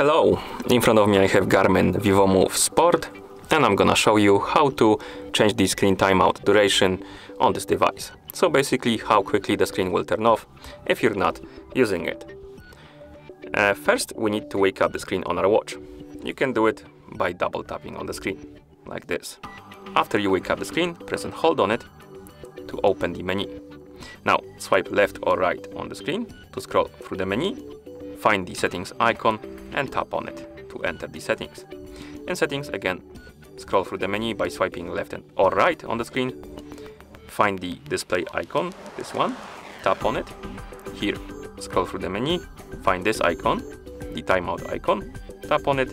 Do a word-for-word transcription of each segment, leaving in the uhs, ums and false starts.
Hello! In front of me I have Garmin Vivomove Sport, and I'm gonna show you how to change the screen timeout duration on this device. So basically how quickly the screen will turn off if you're not using it. Uh, first we need to wake up the screen on our watch. You can do it by double tapping on the screen, like this. After you wake up the screen, press and hold on it to open the menu. Now swipe left or right on the screen to scroll through the menu, find the settings icon and tap on it to enter the settings. In settings again, scroll through the menu by swiping left or right on the screen, find the display icon, this one, tap on it, here scroll through the menu, find this icon, the timeout icon, tap on it,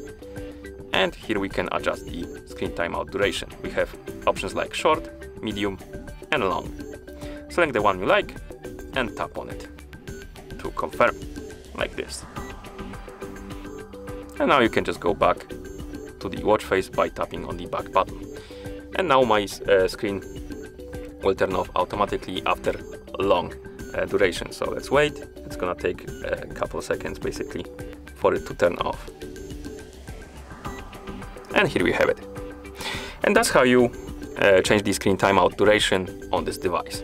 and here we can adjust the screen timeout duration. We have options like short, medium and long. Select the one you like and tap on it to confirm, like this. And now you can just go back to the watch face by tapping on the back button. And now my uh, screen will turn off automatically after a long uh, duration. So let's wait, it's gonna take a couple seconds basically for it to turn off. And here we have it. And that's how you uh, change the screen timeout duration on this device.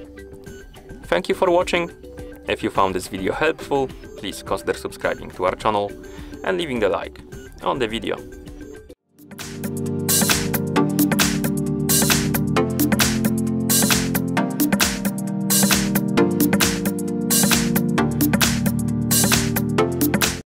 Thank you for watching. If you found this video helpful, please consider subscribing to our channel and leaving a like on the video.